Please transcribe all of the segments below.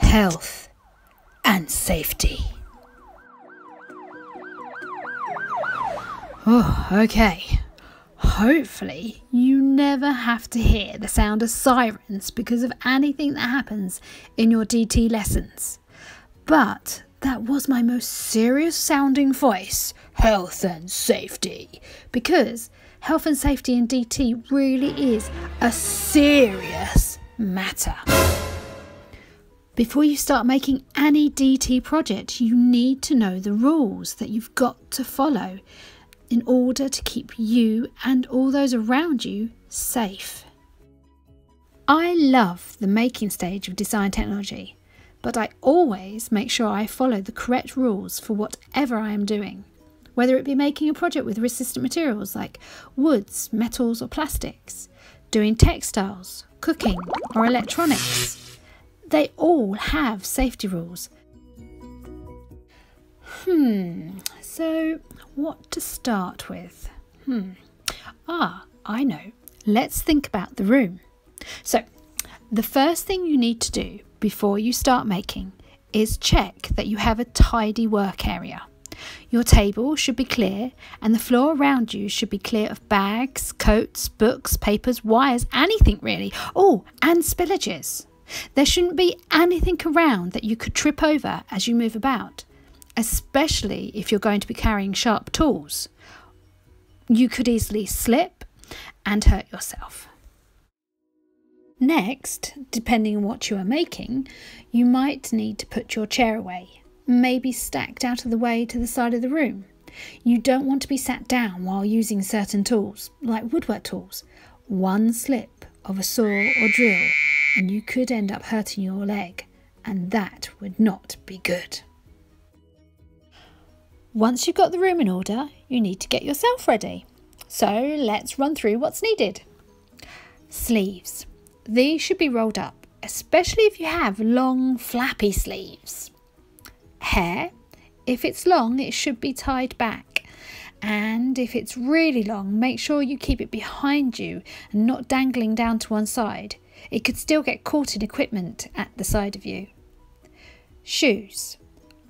Health and safety. Oh, okay. Hopefully you never have to hear the sound of sirens because of anything that happens in your DT lessons. But that was my most serious sounding voice, health and safety, because health and safety in DT really is a serious matter. Before you start making any DT project, you need to know the rules that you've got to follow in order to keep you and all those around you safe. I love the making stage of design technology, but I always make sure I follow the correct rules for whatever I am doing, whether it be making a project with resistant materials like woods, metals or plastics, doing textiles, cooking or electronics. They all have safety rules. So what to start with? I know. Let's think about the room. So the first thing you need to do before you start making is check that you have a tidy work area. Your table should be clear and the floor around you should be clear of bags, coats, books, papers, wires, anything really. Oh, and spillages. There shouldn't be anything around that you could trip over as you move about, especially if you're going to be carrying sharp tools. You could easily slip and hurt yourself. Next, depending on what you are making, you might need to put your chair away, maybe stacked out of the way to the side of the room. You don't want to be sat down while using certain tools, like woodwork tools. One slip of a saw or drill and you could end up hurting your leg, and that would not be good. Once you've got the room in order, you need to get yourself ready. So let's run through what's needed. Sleeves. These should be rolled up, especially if you have long flappy sleeves. Hair. If it's long, it should be tied back. And if it's really long, make sure you keep it behind you and not dangling down to one side. It could still get caught in equipment at the side of you. Shoes.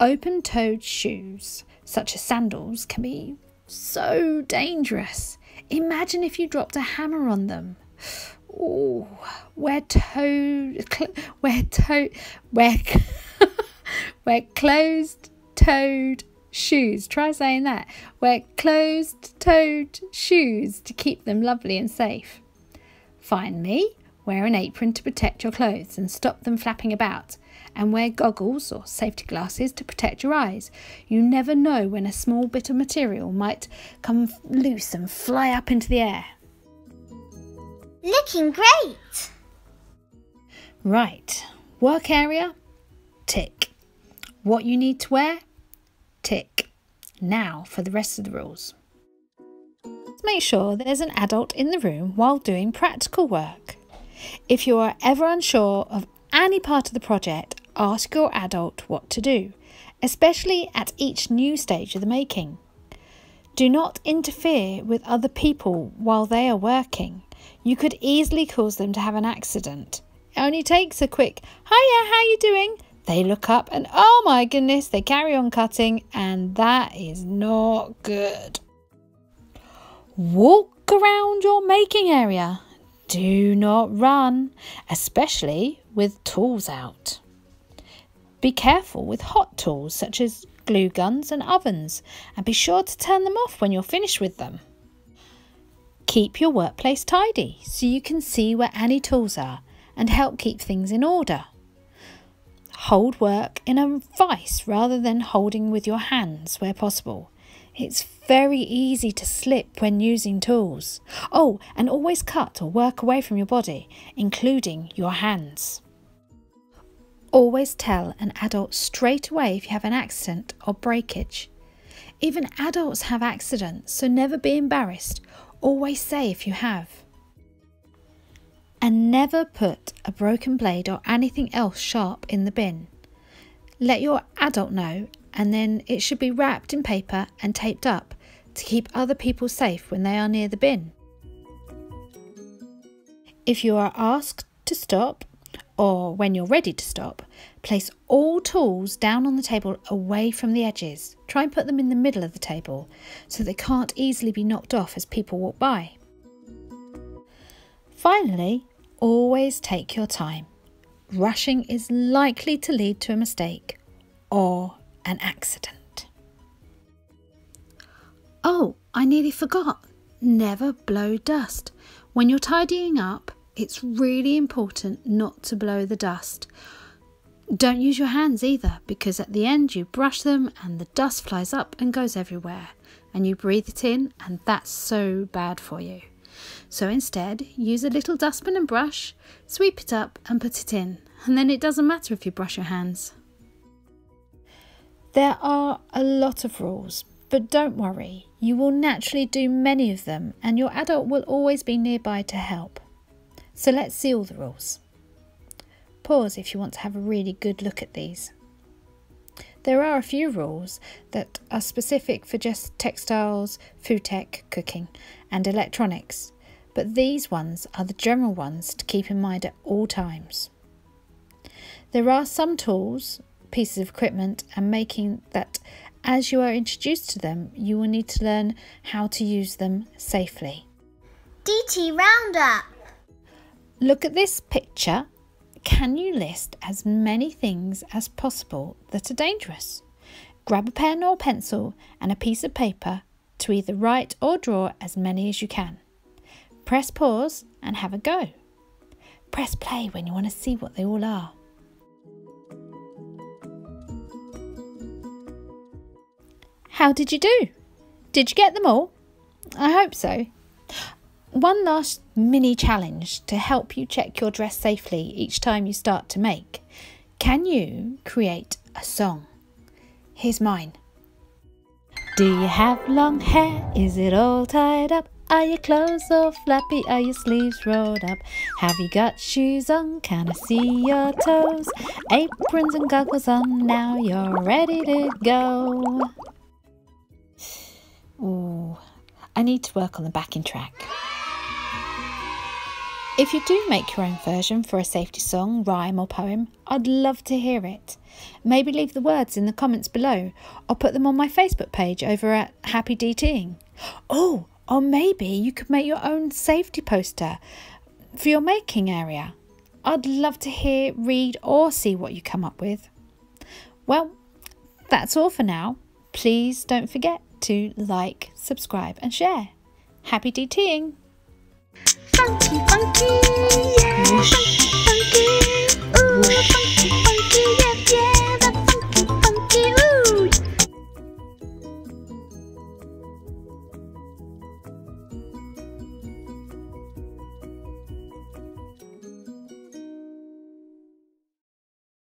Open-toed shoes, such as sandals, can be so dangerous. Imagine if you dropped a hammer on them. Ooh, wear closed-toed shoes. Try saying that. Wear closed-toed shoes to keep them lovely and safe. Finally, wear an apron to protect your clothes and stop them flapping about, and wear goggles or safety glasses to protect your eyes. You never know when a small bit of material might come loose and fly up into the air. Looking great! Right, work area, tick. What you need to wear, tick. Now for the rest of the rules. Make sure there's an adult in the room while doing practical work. If you are ever unsure of any part of the project, ask your adult what to do, especially at each new stage of the making. Do not interfere with other people while they are working. You could easily cause them to have an accident. It only takes a quick, "Hiya, how you doing?" They look up and, oh my goodness, they carry on cutting, and that is not good. Walk around your making area. Do not run, especially with tools out. Be careful with hot tools such as glue guns and ovens, and be sure to turn them off when you're finished with them. Keep your workplace tidy so you can see where any tools are and help keep things in order. Hold work in a vice rather than holding with your hands where possible. It's very easy to slip when using tools. Oh, and always cut or work away from your body, including your hands. Always tell an adult straight away if you have an accident or breakage. Even adults have accidents, so never be embarrassed. Always say if you have. And never put a broken blade or anything else sharp in the bin. Let your adult know, and then it should be wrapped in paper and taped up to keep other people safe when they are near the bin. If you are asked to stop, or when you're ready to stop, place all tools down on the table away from the edges. Try and put them in the middle of the table so they can't easily be knocked off as people walk by. Finally, always take your time. Rushing is likely to lead to a mistake or an accident. Oh, I nearly forgot. Never blow dust. When you're tidying up, it's really important not to blow the dust. Don't use your hands either, because at the end you brush them and the dust flies up and goes everywhere, and you breathe it in, and that's so bad for you. So instead, use a little dustbin and brush, sweep it up and put it in, and then it doesn't matter if you brush your hands. There are a lot of rules, but don't worry, you will naturally do many of them and your adult will always be nearby to help. So let's see all the rules. Pause if you want to have a really good look at these. There are a few rules that are specific for just textiles, food tech, cooking and electronics, but these ones are the general ones to keep in mind at all times. There are some tools, pieces of equipment and making that as you are introduced to them, you will need to learn how to use them safely. DT Roundup! Look at this picture. Can you list as many things as possible that are dangerous? Grab a pen or pencil and a piece of paper to either write or draw as many as you can. Press pause and have a go. Press play when you want to see what they all are. How did you do? Did you get them all? I hope so. One last mini challenge to help you check your dress safely each time you start to make. Can you create a song? Here's mine. Do you have long hair? Is it all tied up? Are your clothes all flappy? Are your sleeves rolled up? Have you got shoes on? Can I see your toes? Aprons and goggles on, now you're ready to go. Ooh, I need to work on the backing track. If you do make your own version for a safety song, rhyme or poem, I'd love to hear it. Maybe leave the words in the comments below or put them on my Facebook page over at Happy DTing. Oh, or maybe you could make your own safety poster for your making area. I'd love to hear, read or see what you come up with. Well, that's all for now. Please don't forget to like, subscribe and share. Happy DTing! Funky, funky, yeah!